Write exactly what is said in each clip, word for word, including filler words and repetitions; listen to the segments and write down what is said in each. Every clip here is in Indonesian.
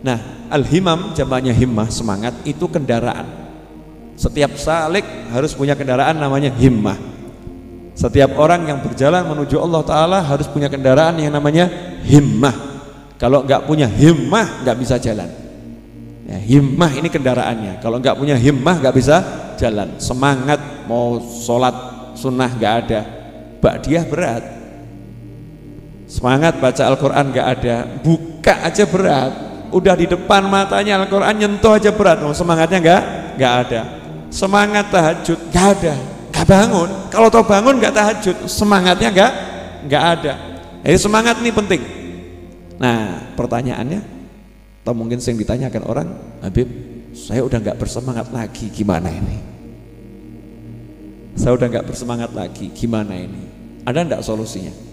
Nah, al-himam jamaknya himmah, semangat, itu kendaraan. Setiap salik harus punya kendaraan namanya himmah. Setiap orang yang berjalan menuju Allah Ta'ala harus punya kendaraan yang namanya himmah. Kalau nggak punya himmah nggak bisa jalan. Ya, himmah ini kendaraannya. Kalau nggak punya himmah nggak bisa jalan. Semangat mau sholat sunnah nggak ada, ba'diyah berat. Semangat baca Al-Quran nggak ada, buka aja berat. Udah di depan matanya Al-Quran nyentuh aja berat, oh, semangatnya nggak nggak ada. Semangat tahajud nggak ada, nggak bangun. Kalau tau bangun nggak tahajud, semangatnya nggak nggak ada. Jadi semangat ini penting. Nah pertanyaannya, atau mungkin sering ditanyakan orang, Habib, saya udah nggak bersemangat lagi, gimana ini? Saya udah nggak bersemangat lagi, gimana ini? Ada nggak solusinya?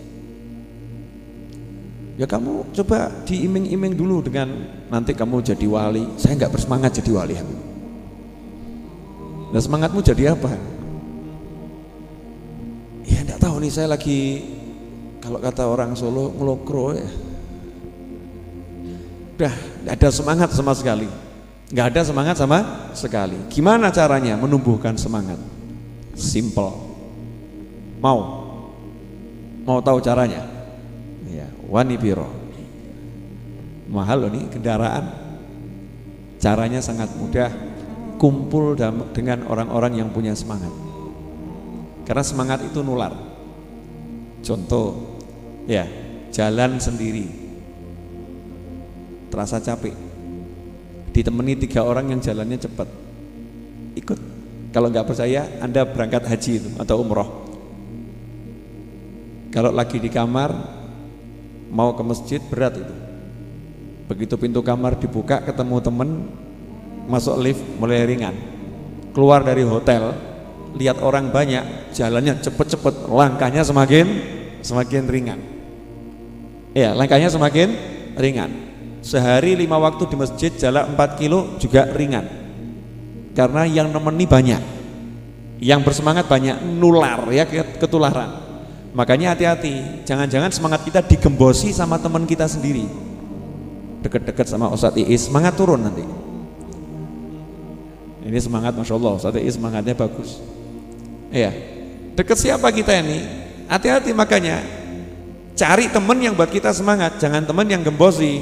Ya kamu coba diiming-iming dulu dengan nanti kamu jadi wali. Saya nggak bersemangat jadi wali. Nah semangatmu jadi apa? Ya nggak tahu nih, saya lagi, kalau kata orang Solo, ngelokro ya. Udah nggak ada semangat sama sekali. Nggak ada semangat sama sekali. Gimana caranya menumbuhkan semangat? Simple. Mau? Mau tahu caranya? Wani biro mahal loh nih kendaraan. Caranya sangat mudah, kumpul dengan orang-orang yang punya semangat, karena semangat itu nular. Contoh ya, jalan sendiri terasa capek, ditemani tiga orang yang jalannya cepat, ikut. Kalau nggak percaya Anda berangkat haji itu atau umroh, kalau lagi di kamar mau ke masjid berat itu. Begitu pintu kamar dibuka, ketemu temen, masuk lift mulai ringan. Keluar dari hotel, lihat orang banyak, jalannya cepet-cepet, langkahnya semakin semakin ringan. Ya, langkahnya semakin ringan. Sehari lima waktu di masjid jalan empat kilo juga ringan. Karena yang nemeni banyak, yang bersemangat banyak, nular ya, ketularan. Makanya hati-hati, jangan-jangan semangat kita digembosi sama teman kita sendiri. Deket-deket sama Ustadz Iis, semangat turun nanti. Ini semangat, Masya Allah, Ustadz Iis semangatnya bagus. Iya, deket siapa kita ini? Hati-hati, makanya cari teman yang buat kita semangat, jangan teman yang gembosi.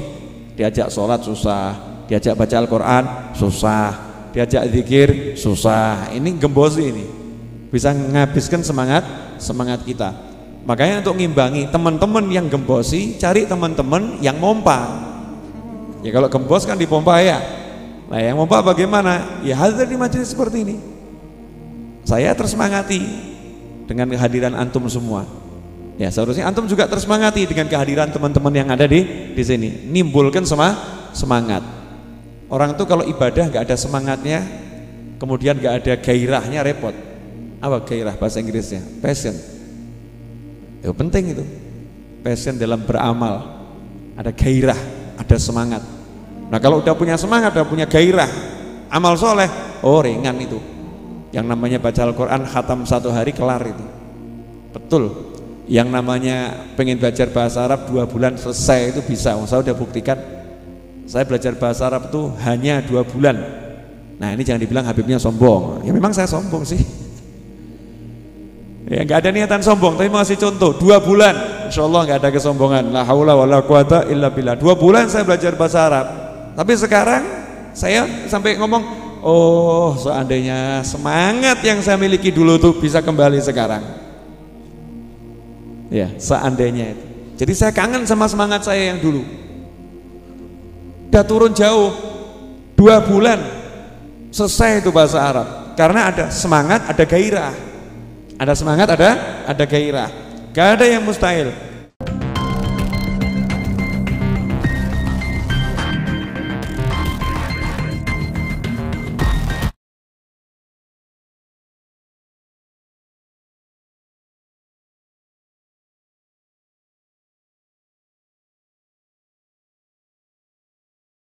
Diajak sholat susah, diajak baca Al-Quran susah, diajak zikir susah. Ini gembosi ini, bisa menghabiskan semangat semangat kita. Makanya untuk ngimbangi teman-teman yang gembosi, cari teman-teman yang pompa. Ya kalau gembos kan dipompa ya. Nah yang pompa bagaimana? Ya hadir di majelis seperti ini. Saya tersemangati dengan kehadiran antum semua. Ya seharusnya antum juga tersemangati dengan kehadiran teman-teman yang ada di di sini. Nimbulkan semua semangat. Orang tuh kalau ibadah nggak ada semangatnya, kemudian nggak ada gairahnya, repot. Apa gairah bahasa Inggrisnya? Passion. Ya, penting itu, passion dalam beramal, ada gairah, ada semangat. Nah kalau udah punya semangat, udah punya gairah, amal soleh, oh ringan itu. Yang namanya baca Al-Quran khatam satu hari kelar itu, betul. Yang namanya pengen belajar bahasa Arab dua bulan selesai itu bisa. Oh, saya udah buktikan, saya belajar bahasa Arab tuh hanya dua bulan. Nah ini jangan dibilang Habibnya sombong, ya memang saya sombong sih. Ya nggak ada niatan sombong, tapi masih contoh dua bulan, insya Allah nggak ada kesombongan. La haula wala quwata illa billah. Dua bulan saya belajar bahasa Arab, tapi sekarang saya sampai ngomong, oh seandainya semangat yang saya miliki dulu tuh bisa kembali sekarang. Ya seandainya itu. Jadi saya kangen sama semangat saya yang dulu. Udah turun jauh, dua bulan selesai itu bahasa Arab, karena ada semangat, ada gairah. Ada semangat, ada ada gairah. Gak ada yang mustahil.